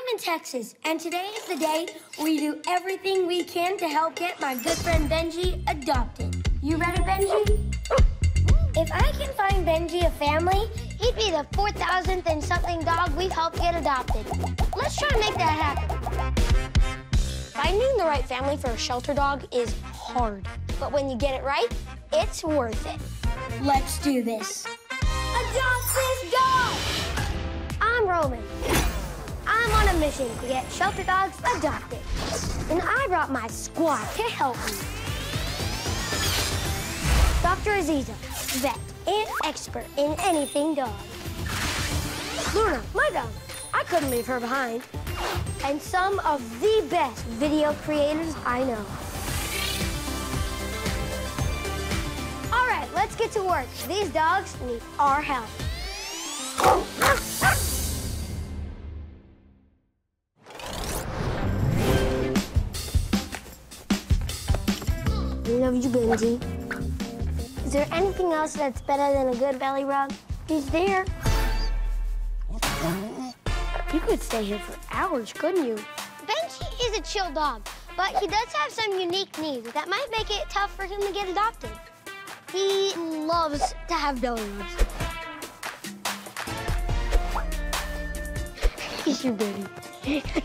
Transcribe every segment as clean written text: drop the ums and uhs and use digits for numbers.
I'm in Texas, and today is the day we do everything we can to help get my good friend Benji adopted. You ready, Benji? If I can find Benji a family, he'd be the 4,000th and something dog we've helped get adopted. Let's try and make that happen. Finding the right family for a shelter dog is hard, but when you get it right, it's worth it. Let's do this. Adopt this dog! I'm Roman. I'm on a mission to get shelter dogs adopted. And I brought my squad to help me. Dr. Aziza, vet and expert in anything dog. Luna, my dog. I couldn't leave her behind. And some of the best video creators I know. All right, let's get to work. These dogs need our help. We love you, Benji. Is there anything else that's better than a good belly rub? He's there. You could stay here for hours, couldn't you? Benji is a chill dog, but he does have some unique needs that might make it tough for him to get adopted. He loves to have belly rubs. Kiss your belly.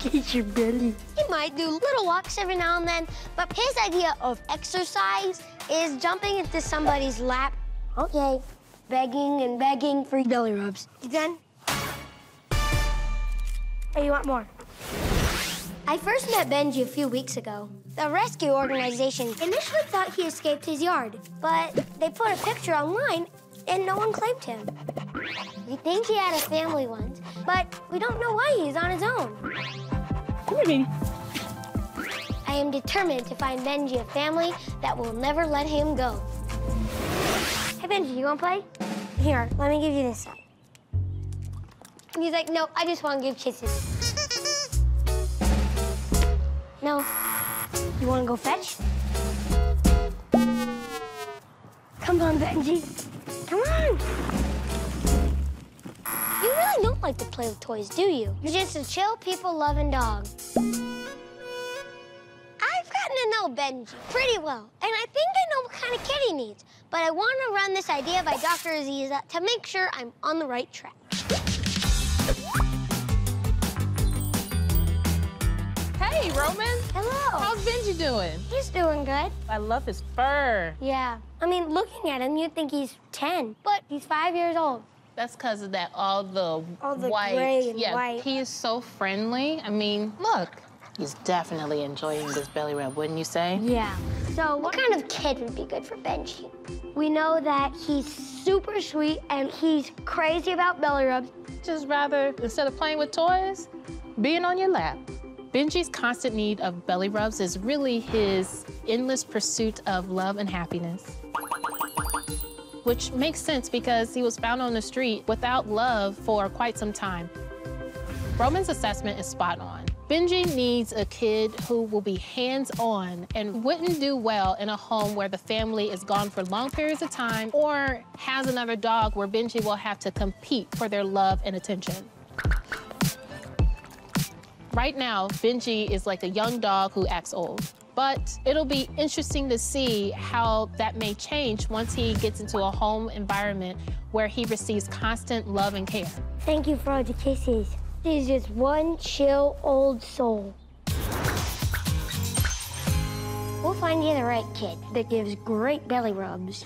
Kiss your belly. He might do little walks every now and then, but his idea of exercise is jumping into somebody's lap. Okay, begging and begging for belly rubs. You done? Or you want more? I first met Benji a few weeks ago. The rescue organization initially thought he escaped his yard, but they put a picture online and no one claimed him. We think he had a family once, but we don't know why he's on his own. Come here, I am determined to find Benji a family that will never let him go. Hey, Benji, you want to play? Here, let me give you this side. And he's like, no, I just want to give kisses. No. You want to go fetch? Come on, Benji. Come on. You really don't like to play with toys, do you? You're just a chill, people-loving dog. I've gotten to know Benji pretty well, and I think I know what kind of kid he needs, but I want to run this idea by Dr. Aziza to make sure I'm on the right track. Hey, Roman. Hello. How's Benji doing? He's doing good. I love his fur. Yeah. I mean, looking at him, you'd think he's 10, but he's 5 years old. That's because of that, all the white. Gray and white. He is so friendly. I mean, look. He's definitely enjoying this belly rub, wouldn't you say? Yeah. So what kind of kid would be good for Benji? We know that he's super sweet and he's crazy about belly rubs. Just rather, instead of playing with toys, being on your lap. Benji's constant need of belly rubs is really his endless pursuit of love and happiness. Which makes sense because he was found on the street without love for quite some time. Roman's assessment is spot on. Benji needs a kid who will be hands-on and wouldn't do well in a home where the family is gone for long periods of time or has another dog where Benji will have to compete for their love and attention. Right now, Benji is like a young dog who acts old, but it'll be interesting to see how that may change once he gets into a home environment where he receives constant love and care. Thank you for all the kisses. He's just one chill old soul. We'll find you the right kid that gives great belly rubs.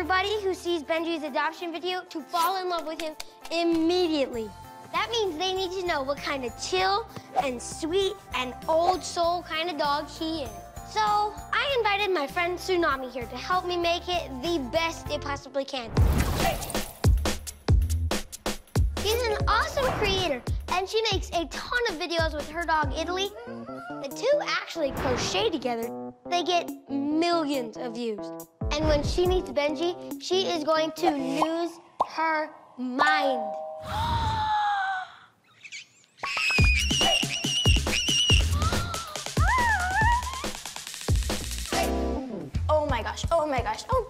Everybody who sees Benji's adoption video to fall in love with him immediately. That means they need to know what kind of chill and sweet and old soul kind of dog he is. So I invited my friend Tsunami here to help me make it the best it possibly can. She's an awesome creator, and she makes a ton of videos with her dog, Italy. The two actually crochet together. They get millions of views. And when she meets Benji, she is going to lose her mind. Oh my gosh, oh my gosh, oh.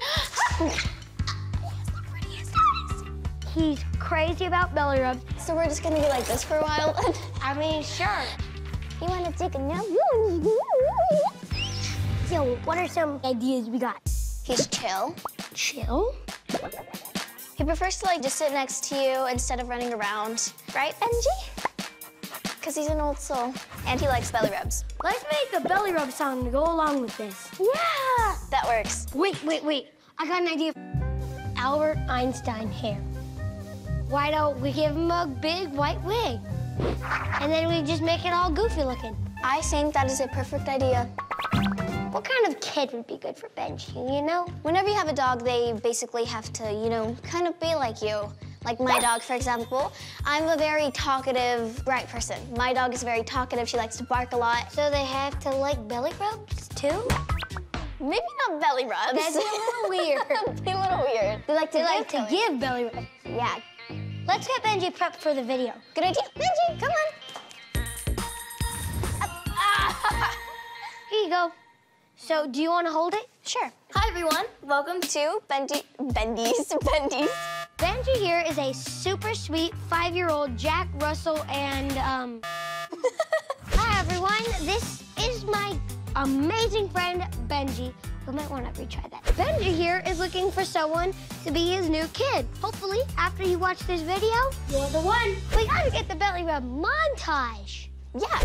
He's crazy about belly rubs. So we're just gonna be like this for a while? I mean, sure. You wanna take a nap? Yo, what are some ideas we got? He's chill. Chill? He prefers to like just sit next to you instead of running around. Right, Benji? Because he's an old soul. And he likes belly rubs. Let's make a belly rub song to go along with this. Yeah! That works. Wait. I got an idea. Albert Einstein hair. Why don't we give him a big white wig? And then we just make it all goofy looking. I think that is a perfect idea. What kind of kid would be good for Benji, you know? Whenever you have a dog, they basically have to, you know, kind of be like you. Like my dog, for example. I'm a very talkative, bright person. My dog is very talkative. She likes to bark a lot. So they have to like belly rubs, too? Maybe not belly rubs. That's a little weird. They like to give belly rubs. Yeah. Let's get Benji prepped for the video. Good idea. Benji, come on. Up. Ah. Here you go. So, do you want to hold it? Sure. Hi, everyone. Welcome to Benji's. Benji here is a super sweet 5-year-old Jack Russell and, Hi, everyone. This is my amazing friend, Benji. We might want to retry that. Benji here is looking for someone to be his new kid. Hopefully, after you watch this video, you're the one. We gotta get the belly rub montage. Yeah.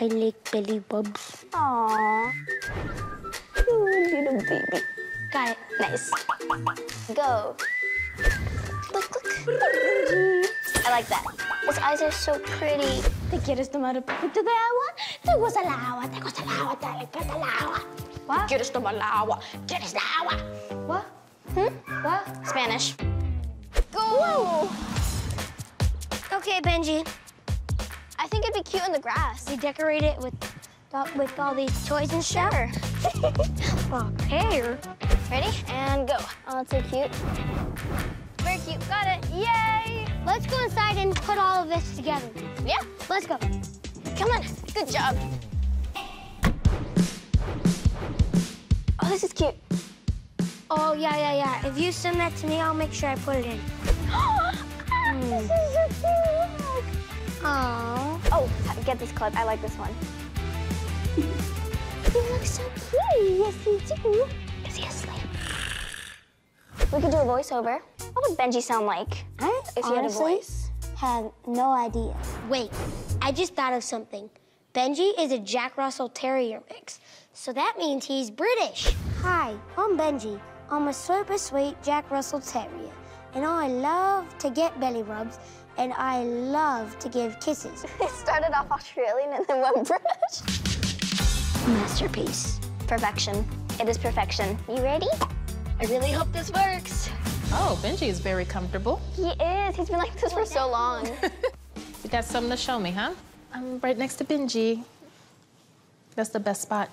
I like belly rubs. Aww. Oh, little baby. Got it. Nice. Go. Look. I like that. His eyes are so pretty. ¿Te quieres tomar un poquito de agua? ¿Te gusta la agua? ¿Te gusta la agua? ¿Te gusta la agua? What? ¿Quieres tomar la agua? ¿Quieres la agua? What? What? Spanish. Go! Whoa. Okay, Benji. I think it'd be cute in the grass. We decorate it with all these toys and stuff. Sure. Okay. Ready? And go. Oh, it's so cute. Very cute. Got it. Yay! Let's go inside and put all of this together. Yeah. Let's go. Come on. Good job. Oh, this is cute. Oh, yeah. If you send that to me, I'll make sure I put it in. This is so cute. Aww. Oh, get this clip. I like this one. You look so cute. Yes, you do. Is he asleep? We could do a voiceover. What would Benji sound like? If you had a voice? Have no idea. Wait, I just thought of something. Benji is a Jack Russell Terrier mix, so that means he's British. Hi, I'm Benji. I'm a super sweet Jack Russell Terrier, and I love to get belly rubs, and I love to give kisses. It started off Australian and then went British. Masterpiece. Perfection. It is perfection. You ready? I really hope this works. Oh, Benji is very comfortable. He is. He's been like this for so long. You got something to show me, huh? I'm right next to Benji. That's the best spot.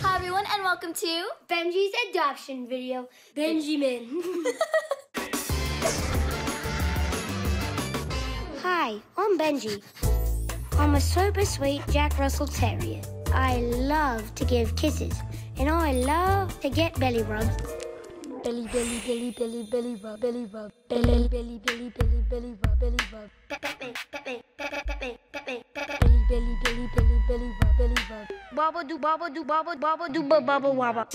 Hi, everyone, and welcome to Benji's adoption video. Benjamin. Hi, I'm Benji. I'm a super sweet Jack Russell Terrier. I love to give kisses, and I love to get belly rubs. Belly rub. Baba do baba do baba baba do baba waba.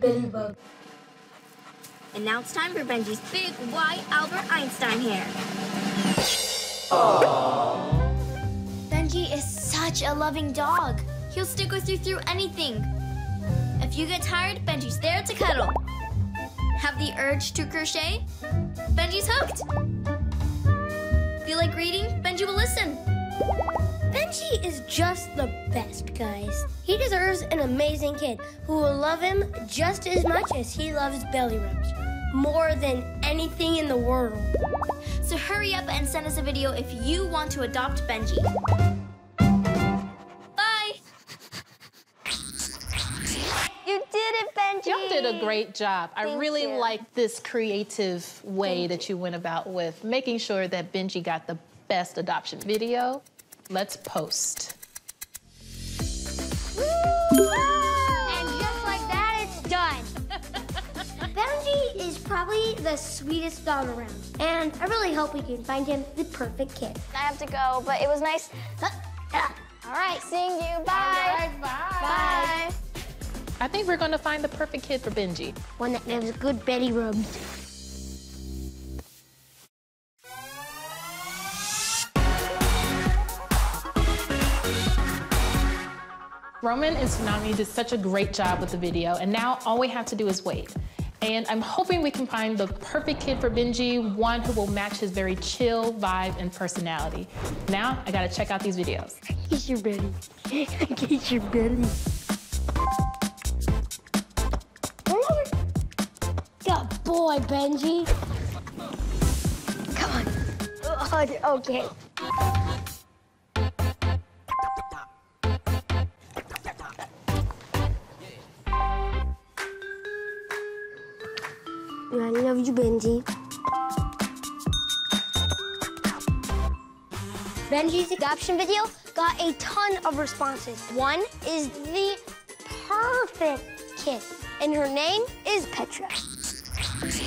Belly rub. And now it's time for Benji's big white Albert Einstein hair. Aww. Benji is such a loving dog. He'll stick with you through anything. If you get tired, Benji's there to cuddle. Have the urge to crochet? Benji's hooked. Feel like reading? Benji will listen. Benji is just the best, guys. He deserves an amazing kid who will love him just as much as he loves belly rubs. More than anything in the world. So hurry up and send us a video if you want to adopt Benji. Bye! You did it, Benji! Y'all did a a great job. I really like this creative way that you went about with making sure that Benji got the best adoption video. Let's post. Woo! And just like that, it's done. Benji is probably the sweetest dog around, and I really hope we can find him the perfect kid. I have to go, but it was nice. All right, seeing you. Bye. Right, bye. Bye. I think we're gonna find the perfect kid for Benji. One that knows good belly rubs. Roman and Tsunami did such a great job with the video, and now all we have to do is wait. And I'm hoping we can find the perfect kid for Benji, one who will match his very chill vibe and personality. Now, I gotta check out these videos. Get your belly. Get your belly. Good boy, Benji. Come on. Oh, okay. I love you, Benji. Benji's adoption video got a ton of responses. One is the perfect kid, and her name is Petra.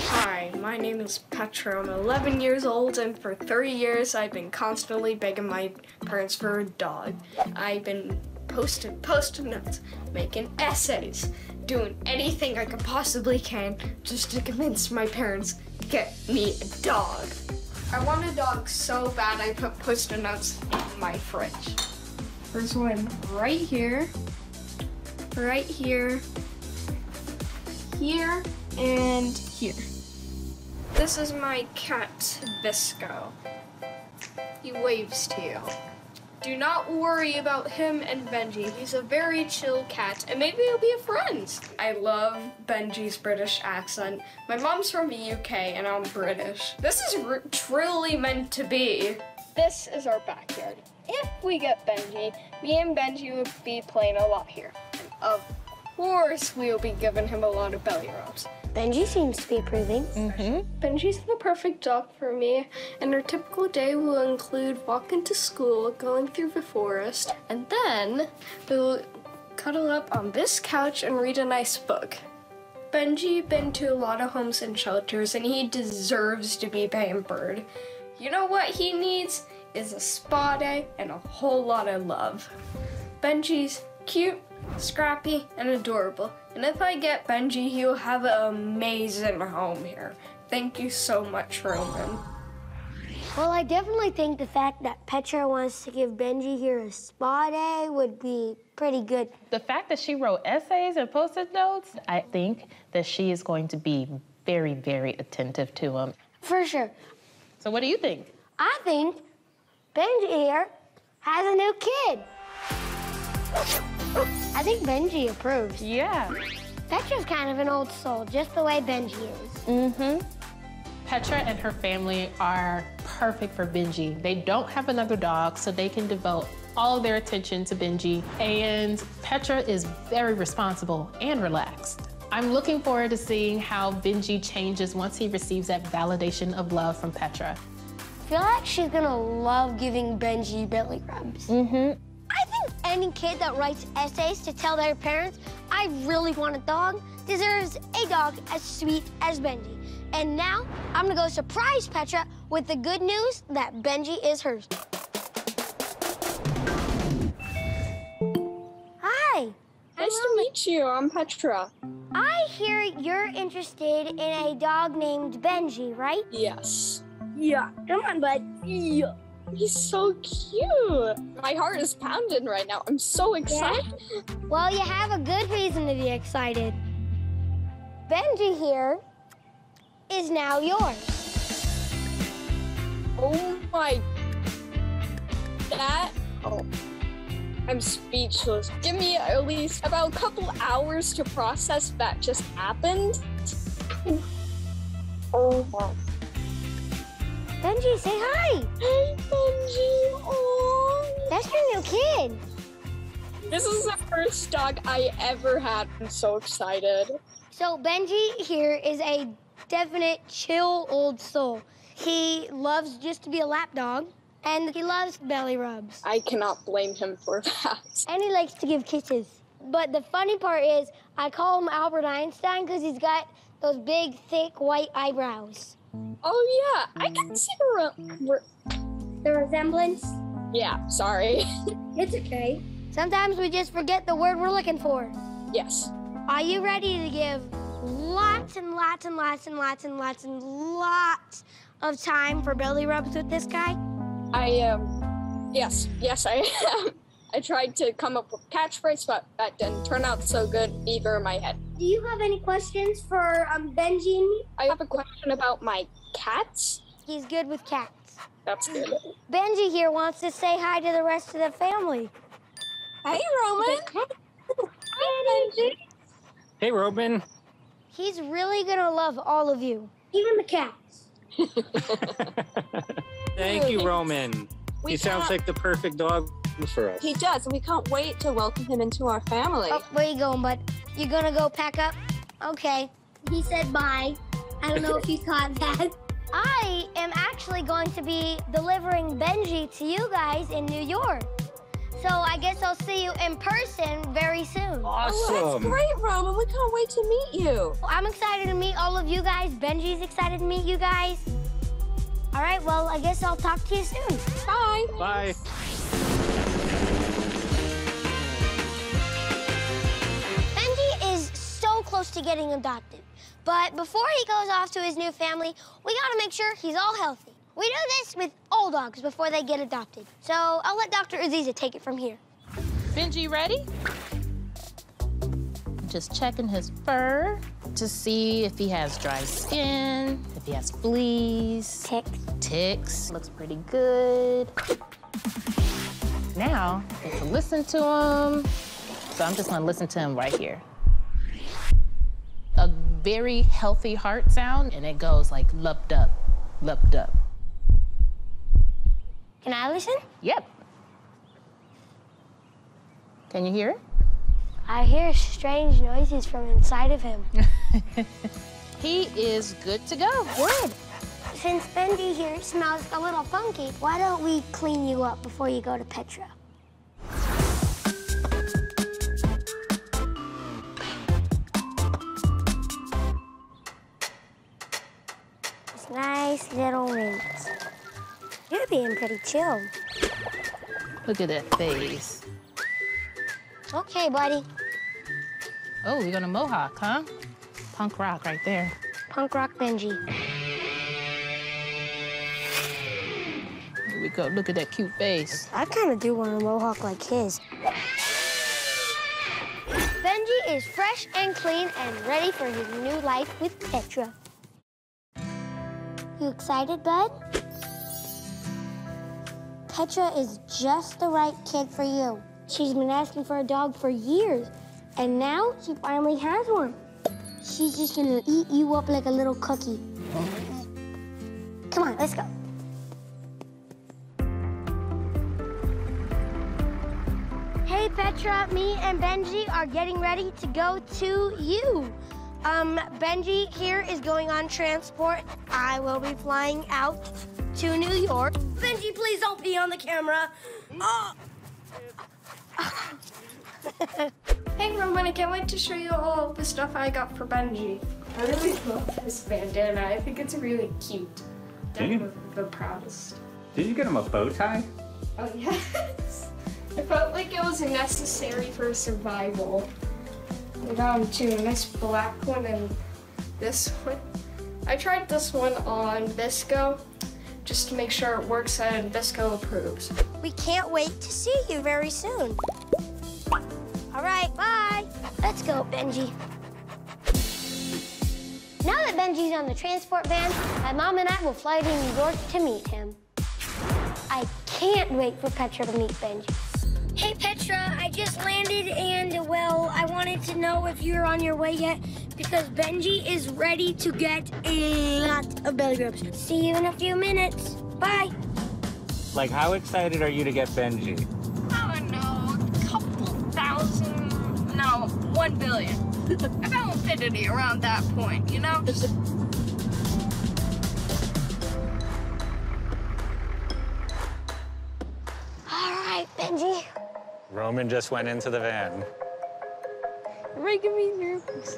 Hi, my name is Petra. I'm 11 years old, and for 3 years, I've been constantly begging my parents for a dog. I've been posting post-it notes, making essays, doing anything I could possibly can just to convince my parents to get me a dog. I want a dog so bad I put post-it notes in my fridge. There's one right here, and here. This is my cat, Bisco. He waves to you. Do not worry about him and Benji. He's a very chill cat, and maybe he'll be a friend. I love Benji's British accent. My mom's from the UK, and I'm British. This is truly meant to be. This is our backyard. If we get Benji, me and Benji would be playing a lot here. And of course, we'll be giving him a lot of belly rubs. Benji seems to be approving. Benji's the perfect dog for me, and our typical day will include walking to school, going through the forest, and then we'll cuddle up on this couch and read a nice book. Benji's been to a lot of homes and shelters, and he deserves to be pampered. You know what he needs is a spa day and a whole lot of love. Benji's cute, scrappy, and adorable. And if I get Benji, he'll have an amazing home here. Thank you so much, Roman. Well, I definitely think the fact that Petra wants to give Benji here a spa day would be pretty good. The fact that she wrote essays and post-it notes, I think that she is going to be very, very attentive to him. For sure. So what do you think? I think Benji here has a new kid. I think Benji approves. Yeah. Petra's kind of an old soul, just the way Benji is. Petra and her family are perfect for Benji. They don't have another dog, so they can devote all their attention to Benji. And Petra is very responsible and relaxed. I'm looking forward to seeing how Benji changes once he receives that validation of love from Petra. I feel like she's gonna love giving Benji belly rubs. I think any kid that writes essays to tell their parents, I really want a dog, deserves a dog as sweet as Benji. And now, I'm gonna go surprise Petra with the good news that Benji is hers. Hi. Nice to meet you, I'm Petra. I hear you're interested in a dog named Benji, right? Yes. Yeah, come on, bud. Yeah. He's so cute. My heart is pounding right now. I'm so excited. Yeah. Well, you have a good reason to be excited. Benji here is now yours. Oh my. Oh. I'm speechless. Give me at least about a couple hours to process that just happened. Oh my. Benji, say hi. Hey, Benji. Oh, that's your new kid. This is the first dog I ever had. I'm so excited. So Benji here is a definite chill old soul. He loves just to be a lapdog, and he loves belly rubs. I cannot blame him for that. And he likes to give kisses. But the funny part is, I call him Albert Einstein because he's got those big, thick, white eyebrows. Oh, yeah, I can see the resemblance. Yeah, sorry. It's okay. Sometimes we just forget the word we're looking for. Yes. Are you ready to give lots and lots and lots and lots and lots and lots of time for belly rubs with this guy? I am. Yes, I am. I tried to come up with a catchphrase, but that didn't turn out so good either in my head. Do you have any questions for Benji and me? I have a question about my cats. He's good with cats. That's good. Benji here wants to say hi to the rest of the family. Hey, Roman. Hi, Benji. Hey, Roman. He's really going to love all of you. Even the cats. Thank you, Roman. He sounds like the perfect dog for us. He does, and we can't wait to welcome him into our family. Oh, where you going, bud? You gonna go pack up? Okay. He said bye. I don't know if you caught that. I am actually going to be delivering Benji to you guys in New York. So I guess I'll see you in person very soon. Awesome. Oh, that's great, Roman. We can't wait to meet you. I'm excited to meet all of you guys. Benji's excited to meet you guys. All right, well, I guess I'll talk to you soon. Bye. Bye. Benji is so close to getting adopted. But before he goes off to his new family, we gotta make sure he's all healthy. We do this with all dogs before they get adopted. So I'll let Dr. Aziza take it from here. Benji, ready? Just checking his fur to see if he has dry skin, if he has fleas. Ticks. Looks pretty good. Now, I have to listen to him. So I'm just gonna listen to him right here. A very healthy heart sound, and it goes like, lup dup, lup dup. Can I listen? Yep. Can you hear it? I hear strange noises from inside of him. He is good to go. Good. Since Benji here smells a little funky, why don't we clean you up before you go to Petra? It's nice little rinse. You're being pretty chill. Look at that face. Okay, buddy. Oh, you're gonna mohawk, huh? Punk rock right there. Punk rock Benji. Here we go, look at that cute face. I kinda do want a mohawk like his. Benji is fresh and clean and ready for his new life with Petra. You excited, bud? Petra is just the right kid for you. She's been asking for a dog for years, and now she finally has one. She's just gonna eat you up like a little cookie. Come on, let's go. Hey, Petra, me and Benji are getting ready to go to you. Benji here is going on transport. I will be flying out to New York. Benji, please don't be on the camera. Oh. Hey, Roman, I can't wait to show you all the stuff I got for Benji. I really love this bandana. I think it's really cute. I'm the proudest. Did you get him a bow tie? Oh, yes. I felt like it was necessary for survival. I got him two, a nice black one and this one. I tried this one on Bisco, just to make sure it works and Bisco approves. We can't wait to see you very soon. All right, bye. Let's go, Benji. Now that Benji's on the transport van, my mom and I will fly to New York to meet him. I can't wait for Petra to meet Benji. Hey, Petra, I just landed and, well, I wanted to know if you're on your way yet because Benji is ready to get a lot of belly rubs. See you in a few minutes. Bye. Like, how excited are you to get Benji? Oh, no, 1,000, no, 1,000,000. I found lucidity around that point, you know? All right, Benji. Roman just went into the van. You're making me nervous.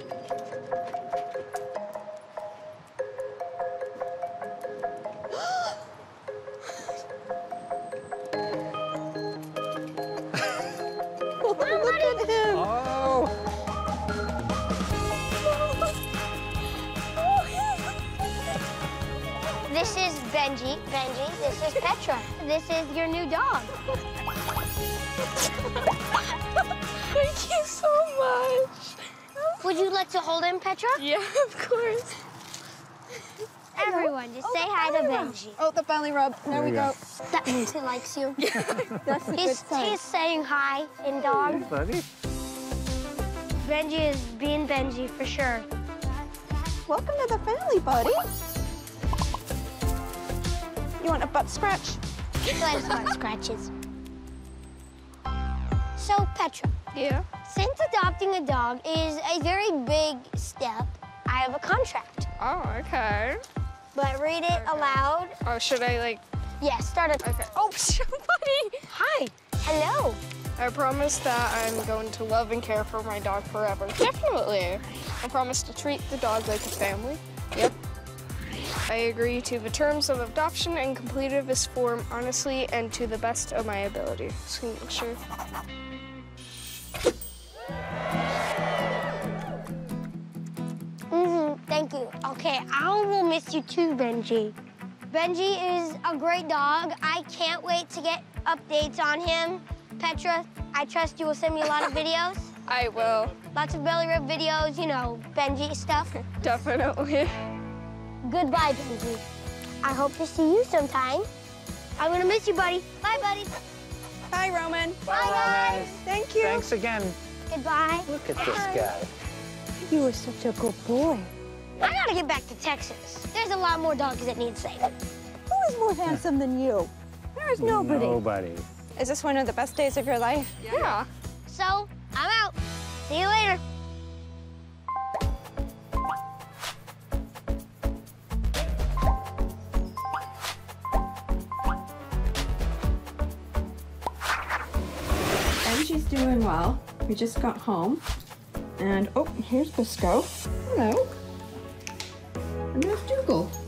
This is Benji. Benji, this is Petra. This is your new dog. Thank you so much. Would you like to hold him, Petra? Yeah, of course. Everyone, just say hi to Benji. Oh, the belly rub. There we go. That means he likes you. That's a good sign. He's saying hi in dog. Hey, buddy. Benji is being Benji for sure. Welcome to the family, buddy. You want a butt scratch? Likes butt scratches. So, Petra. Yeah? Since adopting a dog is a very big step, I have a contract. Oh, okay. But read it aloud. Oh, should I, like... Yeah, start it. Okay. Oh, buddy! Hi. Hello. I promise that I'm going to love and care for my dog forever. Definitely. I promise to treat the dog like a family. Yep. I agree to the terms of adoption and complete this form honestly and to the best of my ability. Signature. Thank you. Okay, I will miss you too, Benji. Benji is a great dog. I can't wait to get updates on him. Petra, I trust you will send me a lot of videos. I will. Lots of belly rub videos, you know, Benji stuff. Definitely. Goodbye, Benji. I hope to see you sometime. I'm gonna miss you, buddy. Bye, buddy. Bye, Roman. Bye, guys. Thank you. Thanks again. Goodbye. Look at this guy. You were such a good boy. I gotta get back to Texas. There's a lot more dogs that need saving. Who is more handsome than you? There is nobody. Nobody. Is this one of the best days of your life? Yeah. So, I'm out. See you later. She's doing well. We just got home. And, oh, here's Bisco. Hello. And there's Dougal.